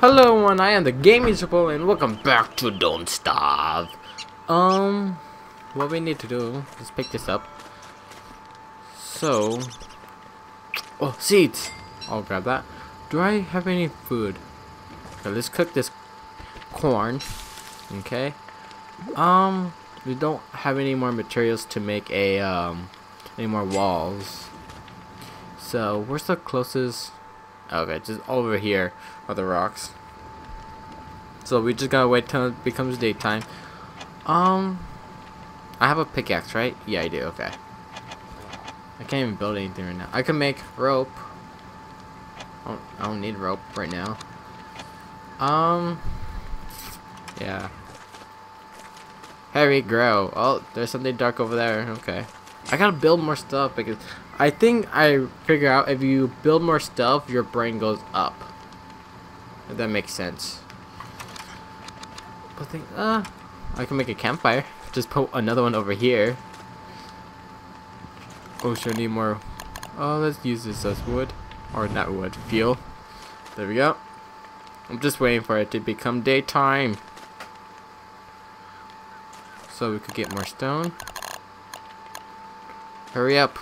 Hello everyone, I am the Gaming Support and welcome back to Don't Starve. What we need to do is pick this up. So, oh, seeds! I'll grab that. Do I have any food? Okay, let's cook this corn. Okay. We don't have any more materials to make a any more walls. So where's the closest? Okay, just over here are the rocks. So we just gotta wait till it becomes daytime. I have a pickaxe, right? Yeah, I do. Okay. I can't even build anything right now. I can make rope. I don't need rope right now. Yeah. Harry, grow. Oh, there's something dark over there. Okay. I gotta build more stuff because I think I figure out if you build more stuff, your brain goes up. If that makes sense. But I think, I can make a campfire. Just put another one over here. Oh, sure, need more. Oh, let's use this as wood. Or not wood, fuel. There we go. I'm just waiting for it to become daytime. So we could get more stone. Hurry up,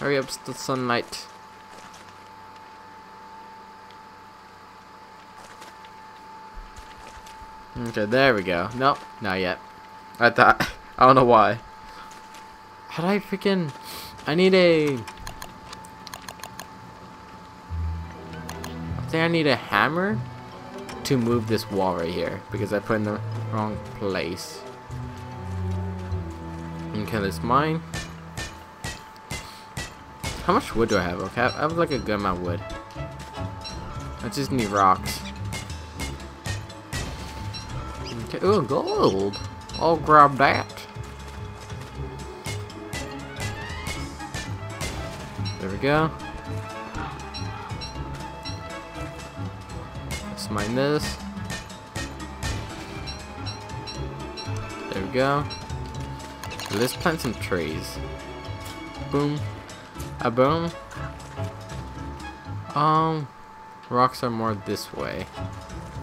it's the sunlight. Okay, there we go. Nope, not yet. I thought, I don't know why. How do I freaking, I need a, I think I need a hammer to move this wall right here because I put it in the wrong place. Okay, let's mine. How much wood do I have? Okay, I have like a good amount of wood. I just need rocks. Okay, ooh, gold! I'll grab that. There we go. Let's mine this. There we go. Let's plant some trees. Boom. A boom. Rocks are more this way.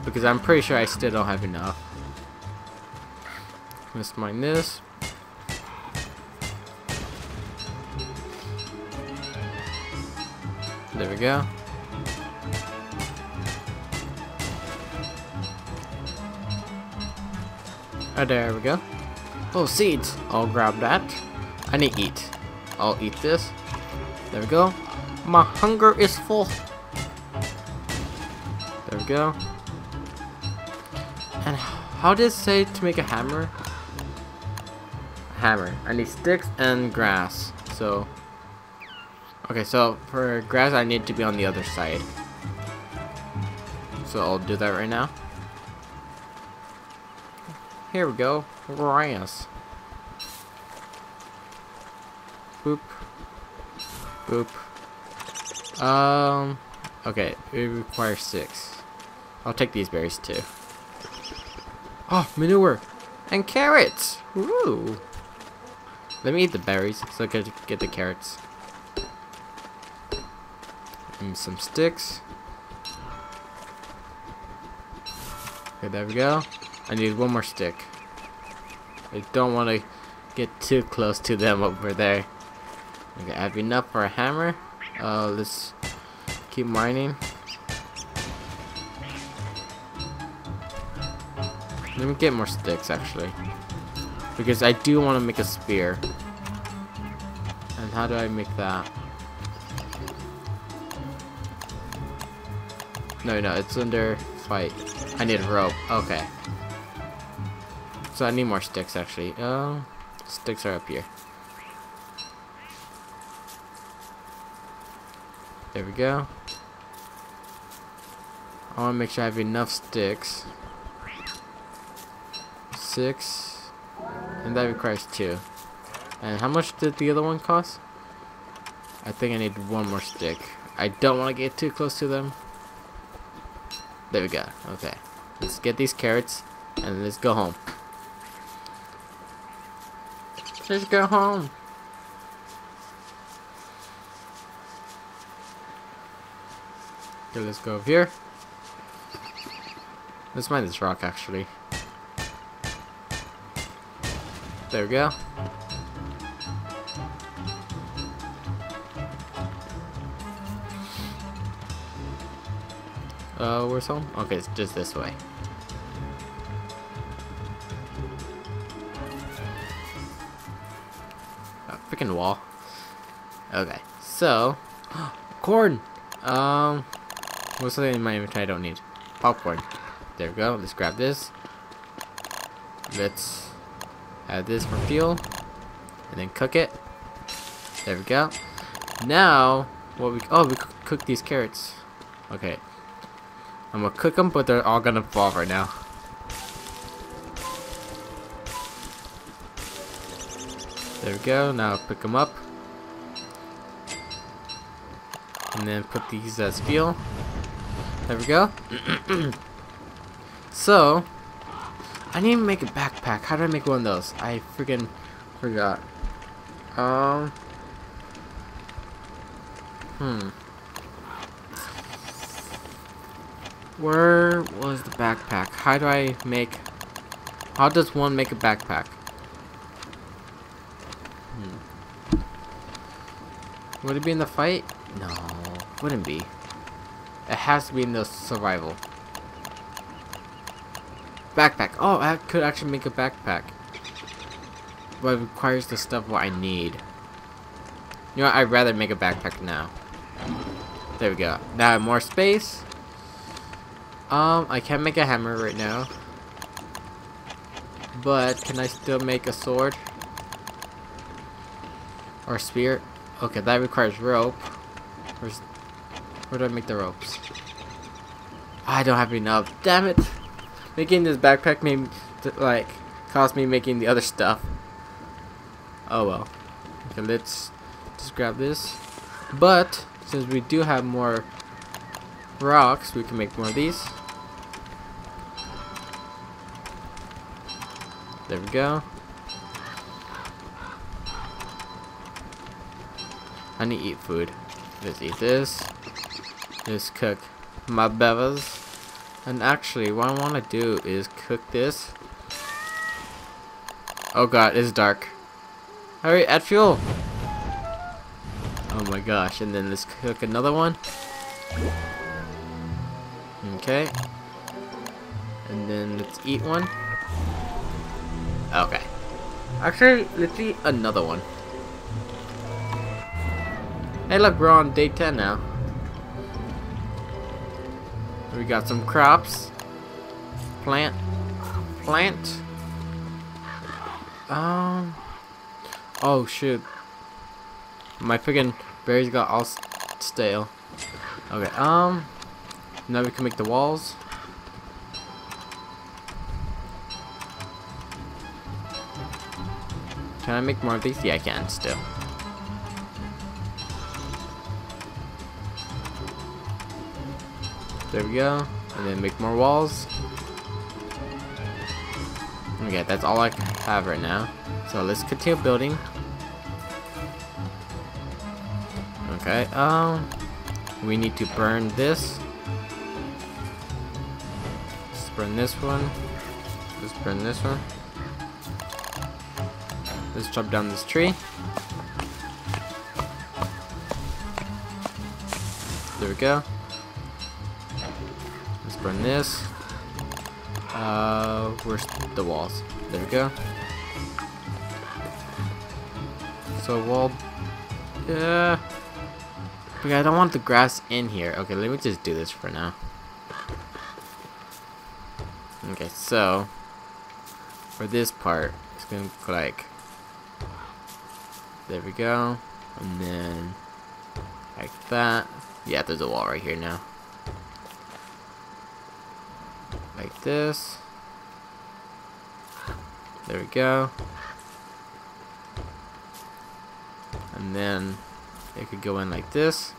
Because I'm pretty sure I still don't have enough. Let's mine this. There we go. Oh, there we go. Oh, seeds! I'll grab that. I need to eat. I'll eat this. There we go. My hunger is full. There we go. And how did it say to make a hammer? Hammer. I need sticks and grass. So, okay, so for grass I need to be on the other side. So I'll do that right now. Here we go. Grass. Boop. Boop. Okay, it requires 6. I'll take these berries too. Oh, manure and carrots. Woo! Let me eat the berries so I can get the carrots. And some sticks. Okay, there we go. I need one more stick. I don't want to get too close to them over there. Okay, I have enough for a hammer. Let's keep mining. Let me get more sticks actually, because I do want to make a spear. And how do I make that? No, it's under fight. I need a rope. Okay. So I need more sticks actually. Sticks are up here. There we go. I want to make sure I have enough sticks. 6. And that requires 2. And how much did the other one cost? I think I need one more stick. I don't want to get too close to them. There we go. Okay. Let's get these carrots and let's go home. Let's go home. Okay, let's go over here. Let's mine this rock, actually. There we go. Where's home? Okay, it's just this way. Oh, freaking wall. Okay, so... corn! What's something in my inventory I don't need? Popcorn. There we go, let's grab this. Let's add this for fuel. And then cook it. There we go. Now, what we... oh, we cook these carrots. Okay. I'm gonna cook them, but they're all gonna fall right now. There we go, now pick them up. And then put these as fuel. There we go. So, I need to make a backpack. How do I make one of those? I freaking forgot. Where was the backpack? How do I make... how does one make a backpack? Would it be in the fight? No, wouldn't be. It has to be in the survival. Backpack. Oh, I could actually make a backpack. But it requires the stuff what I need. You know what? I'd rather make a backpack now. There we go. Now I have more space. I can't make a hammer right now. But can I still make a sword? Or spear? Okay, that requires rope. Where do I make the ropes? I don't have enough. Damn it! Making this backpack may like cost me making the other stuff. Oh well. Okay, let's just grab this. But since we do have more rocks, we can make more of these. There we go. I need to eat food. Let's eat this. Let's cook my bevas. And actually, what I want to do is cook this. Oh god, it's dark. Hurry, add fuel! Oh my gosh, and then let's cook another one. Okay. And then let's eat one. Okay. Actually, let's eat another one. Hey look, we're on day 10 now. We got some crops. Plant. Oh shoot. My freaking berries got all stale. Okay, now we can make the walls. Can I make more of these? Yeah, I can still. There we go, and then make more walls. Okay, that's all I have right now. So let's continue building. Okay, we need to burn this. Let's burn this one. Let's burn this one. Let's chop down this tree. There we go. Let's burn this. Where's the walls? There we go. So wall. Yeah. Okay, I don't want the grass in here. Okay, let me just do this for now. Okay, so for this part, it's gonna look like. There we go, and then like that. Yeah, there's a wall right here now. Like this. There we go. And then it could go in like this.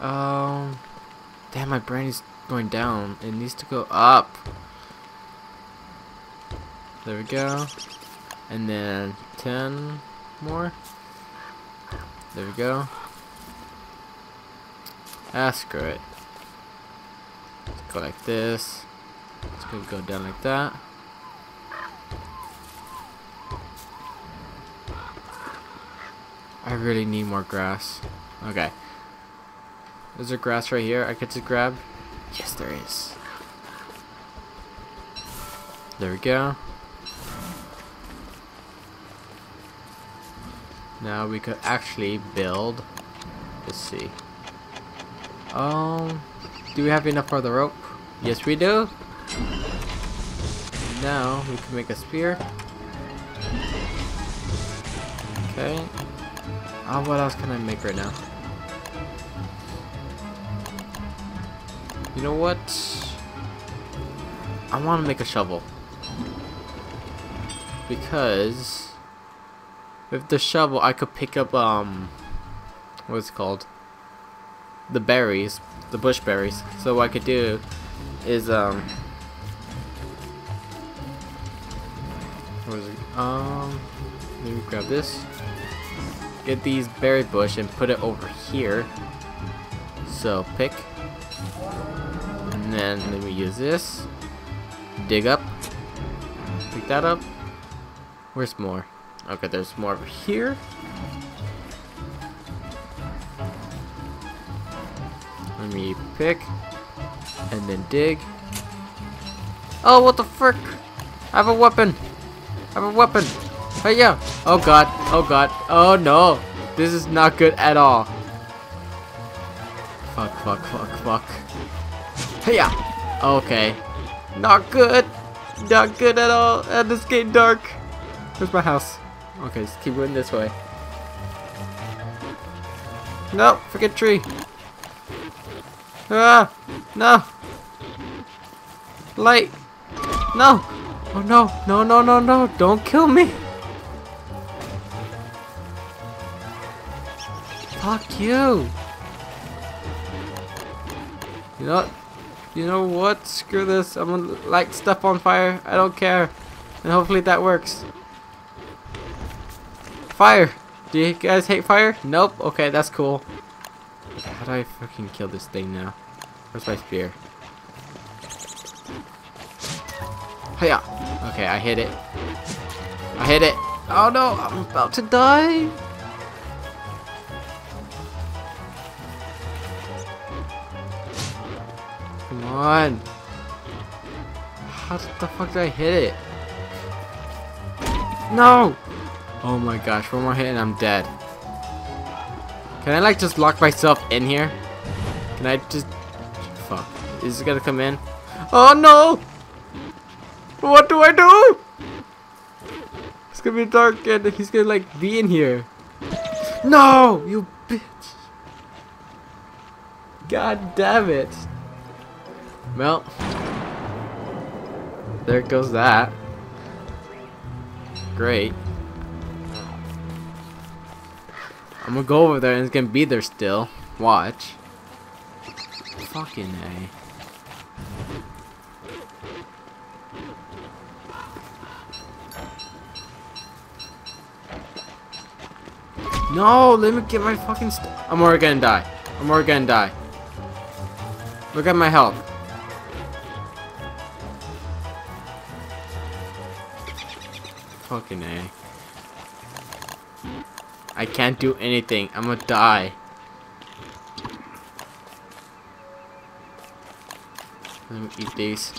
Damn, my brain is going down. It needs to go up. There we go. And then 10 more. There we go. Screw it. Let's go like this. It's gonna go down like that. I really need more grass. Okay. Is there grass right here I could just grab? Yes, there is. There we go. Now we could actually build. Let's see. Do we have enough for the rope? Yes, we do. Now we can make a spear. Okay. What else can I make right now? You know what? I want to make a shovel, because with the shovel I could pick up what's it called? The berries, the bush berries. So what I could do is let me grab this. Get these berry bush and put it over here. So pick, and then let me use this. Dig up, pick that up. Where's more? Okay, there's more over here. Let me pick and then dig. Oh, what the frick! I have a weapon! I have a weapon! Hey, yeah! Oh god! Oh god! Oh no! This is not good at all. Fuck! Fuck! Fuck! Fuck! Hey, yeah! Okay. Not good. Not good at all. And it's getting dark. Where's my house? Okay, just keep going this way. No, forget tree. Ah, no. Light. No. Oh no, no, no, no, no. Don't kill me. Fuck you. You know what? You know what? Screw this. I'm gonna light stuff on fire. I don't care. And hopefully that works. Fire! Do you guys hate fire? Nope. Okay, that's cool. How do I fucking kill this thing now? Where's my spear? Hiya! Okay, I hit it. I hit it. Oh no! I'm about to die! Come on! How the fuck did I hit it? No! Oh my gosh, one more hit and I'm dead. Can I like just lock myself in here? Can I just... Fuck. Is it gonna come in? Oh no! What do I do? It's gonna be dark and he's gonna like be in here. No! You bitch! God damn it! Well, there goes that. Great. I'm gonna go over there and it's gonna be there still. Watch. Fucking A. No, let me get my fucking stuff. I'm already gonna die. I'm already gonna die. Look at my health. Fucking A. I can't do anything. I'm gonna die. Let me eat these.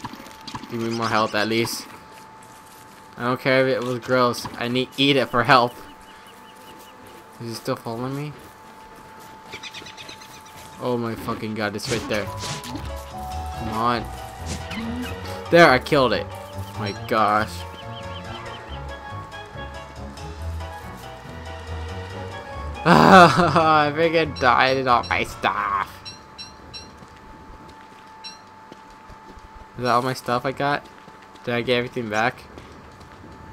Give me more health at least. I don't care if it was gross. I need eat it for health. Is he still following me? Oh my fucking god, it's right there. Come on. There, I killed it. My gosh. I freaking died and all my stuff. Is that all my stuff I got? Did I get everything back?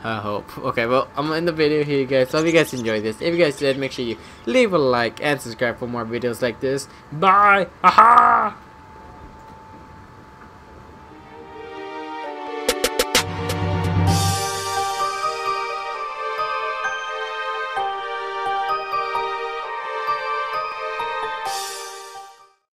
I hope. Okay, well, I'm in the video here, you guys. So if you guys enjoyed this, if you guys did, make sure you leave a like and subscribe for more videos like this. Bye! Aha!